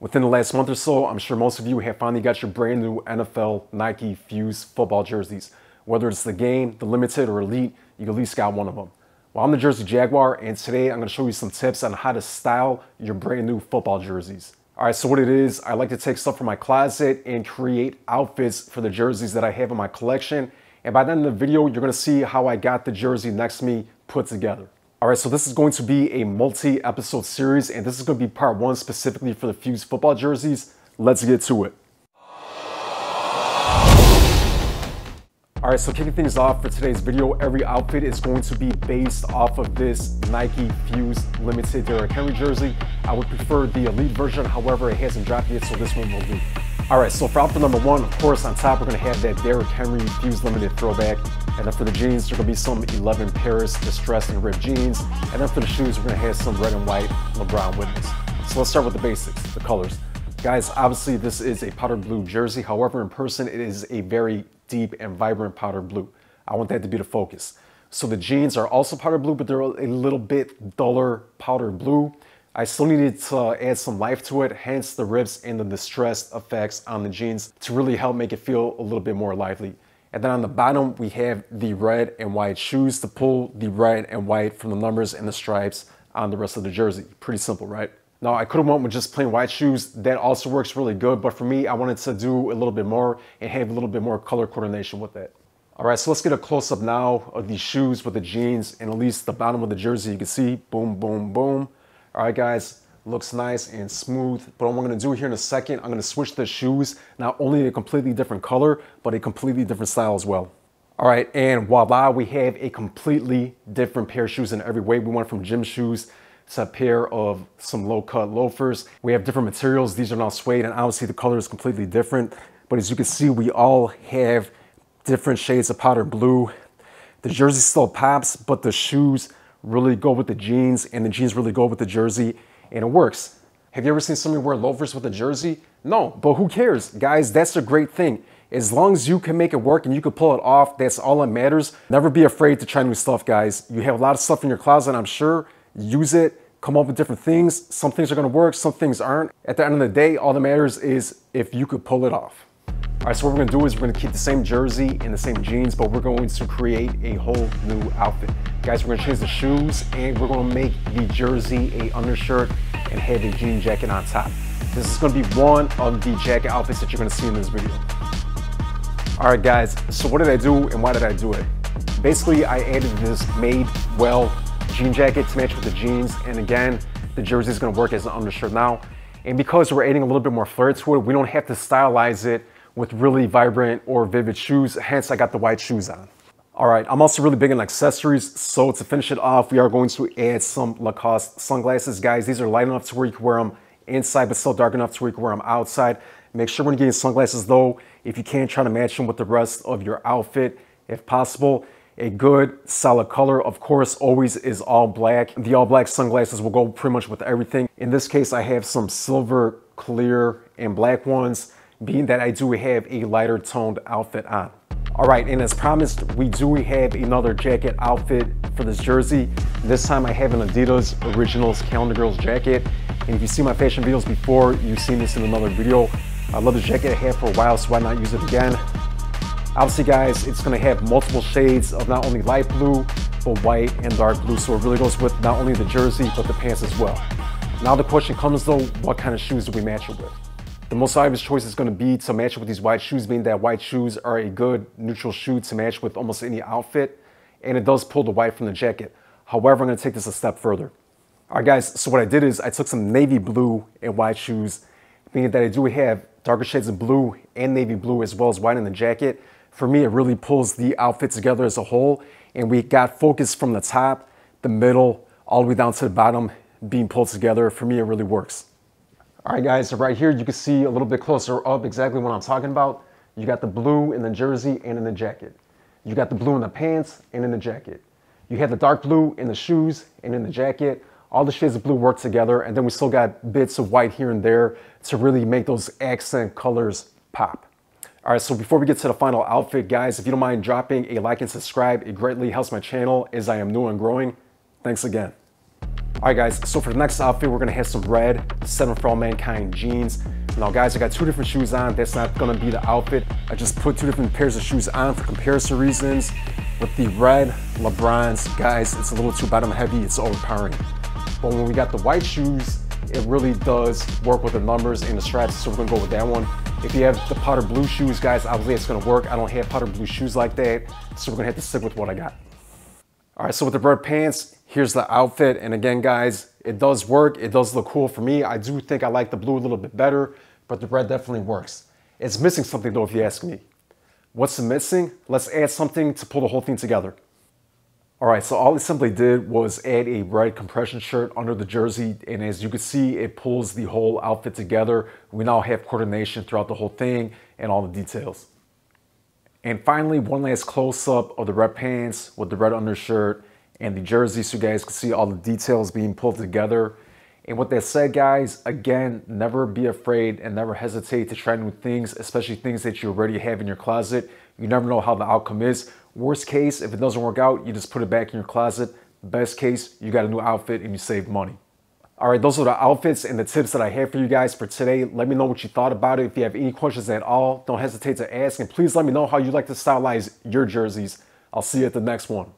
Within the last month or so, I'm sure most of you have finally got your brand new NFL Nike F.U.S.E football jerseys. Whether it's the game, the limited, or elite, you at least got one of them. Well, I'm the Jersey Jaguar, and today I'm going to show you some tips on how to style your brand new football jerseys. Alright, so what it is, I like to take stuff from my closet and create outfits for the jerseys that I have in my collection. And by the end of the video, you're going to see how I got the jersey next to me put together. Alright, so this is going to be a multi-episode series, and this is going to be part one specifically for the F.U.S.E football jerseys. Let's get to it. Alright, so kicking things off for today's video, every outfit is going to be based off of this Nike F.U.S.E Limited Derrick Henry jersey. I would prefer the Elite version, however, it hasn't dropped yet, so this one will do. Alright, so for outfit number one, of course, on top we're going to have that Derrick Henry F.U.S.E Limited throwback. And then for the jeans, there's going to be some 11 Paris distressed and ripped jeans. And then for the shoes, we're going to have some red and white LeBron Witness. So let's start with the basics, the colors. Guys, obviously this is a powder blue jersey. However, in person, it is a very deep and vibrant powder blue. I want that to be the focus. So the jeans are also powder blue, but they're a little bit duller powder blue. I still needed to add some life to it, hence the rips and the distressed effects on the jeans to really help make it feel a little bit more lively. And then on the bottom, we have the red and white shoes to pull the red and white from the numbers and the stripes on the rest of the jersey. Pretty simple, right? Now, I could have went with just plain white shoes. That also works really good, but for me, I wanted to do a little bit more and have a little bit more color coordination with it. All right, so let's get a close-up now of the shoes with the jeans and at least the bottom of the jersey. You can see, boom, boom, boom. All right, guys. Looks nice and smooth, but what I'm going to do here in a second, I'm going to switch the shoes, not only a completely different color, but a completely different style as well. All right, and voila, we have a completely different pair of shoes in every way. We went from gym shoes to a pair of some low-cut loafers. We have different materials. These are now suede, and obviously the color is completely different, but as you can see, we all have different shades of powder blue. The jersey still pops, but the shoes really go with the jeans, and the jeans really go with the jersey. And it works. Have you ever seen somebody wear loafers with a jersey? No, but who cares? Guys, that's a great thing. As long as you can make it work and you can pull it off, that's all that matters. Never be afraid to try new stuff, guys. You have a lot of stuff in your closet, I'm sure. Use it, come up with different things. Some things are gonna work, some things aren't. At the end of the day, all that matters is if you could pull it off. All right, so what we're gonna do is we're gonna keep the same jersey and the same jeans, but we're going to create a whole new outfit. Guys, we're gonna change the shoes and we're gonna make the jersey a undershirt and have a jean jacket on top. This is gonna be one of the jacket outfits that you're gonna see in this video. All right, guys, so what did I do and why did I do it? Basically, I added this Madewell jean jacket to match with the jeans. And again, the jersey is gonna work as an undershirt now. And because we're adding a little bit more flair to it, we don't have to stylize it with really vibrant or vivid shoes, hence I got the white shoes on. All right, I'm also really big on accessories, so to finish it off, we are going to add some Lacoste sunglasses. Guys, these are light enough to where you can wear them inside, but still dark enough to where you can wear them outside. Make sure when you're getting sunglasses though, if you can, try to match them with the rest of your outfit, if possible. A good, solid color, of course, always is all black. The all black sunglasses will go pretty much with everything. In this case, I have some silver, clear, and black ones, being that I do have a lighter toned outfit on. All right, and as promised, we do have another jacket outfit for this jersey. This time I have an Adidas Originals Calendar Girls jacket. And if you see my fashion videos before, you've seen this in another video. I love the jacket I had for a while, so why not use it again? Obviously, guys, it's gonna have multiple shades of not only light blue, but white and dark blue. So it really goes with not only the jersey, but the pants as well. Now the question comes though, what kind of shoes do we match it with? The most obvious choice is going to be to match with these white shoes, being that white shoes are a good neutral shoe to match with almost any outfit, and it does pull the white from the jacket. However, I'm going to take this a step further. All right, guys, so what I did is I took some navy blue and white shoes, meaning that I do have darker shades of blue and navy blue as well as white in the jacket. For me, it really pulls the outfit together as a whole, and we got focus from the top, the middle, all the way down to the bottom being pulled together. For me, it really works. All right, guys, so right here, you can see a little bit closer up exactly what I'm talking about. You got the blue in the jersey and in the jacket. You got the blue in the pants and in the jacket. You have the dark blue in the shoes and in the jacket. All the shades of blue work together, and then we still got bits of white here and there to really make those accent colors pop. All right, so before we get to the final outfit, guys, if you don't mind dropping a like and subscribe, it greatly helps my channel as I am new and growing. Thanks again. Alright guys, so for the next outfit, we're gonna have some red 7 for All Mankind jeans. Now guys, I got two different shoes on. That's not gonna be the outfit. I just put two different pairs of shoes on for comparison reasons. With the red LeBrons, guys, it's a little too bottom heavy, it's overpowering. But when we got the white shoes, it really does work with the numbers and the straps, so we're gonna go with that one. If you have the powder blue shoes, guys, obviously it's gonna work. I don't have powder blue shoes like that, so we're gonna have to stick with what I got. All right, so with the red pants, here's the outfit. And again, guys, it does work. It does look cool for me. I do think I like the blue a little bit better, but the red definitely works. It's missing something though, if you ask me. What's the missing? Let's add something to pull the whole thing together. All right, so all it simply did was add a red compression shirt under the jersey, and as you can see, it pulls the whole outfit together. We now have coordination throughout the whole thing and all the details. And finally, one last close-up of the red pants with the red undershirt and the jersey, so you guys can see all the details being pulled together. And with that said, guys, again, never be afraid and never hesitate to try new things, especially things that you already have in your closet. You never know how the outcome is. Worst case, if it doesn't work out, you just put it back in your closet. Best case, you got a new outfit and you save money. All right, those are the outfits and the tips that I have for you guys for today. Let me know what you thought about it. If you have any questions at all, don't hesitate to ask. And please let me know how you like to stylize your jerseys. I'll see you at the next one.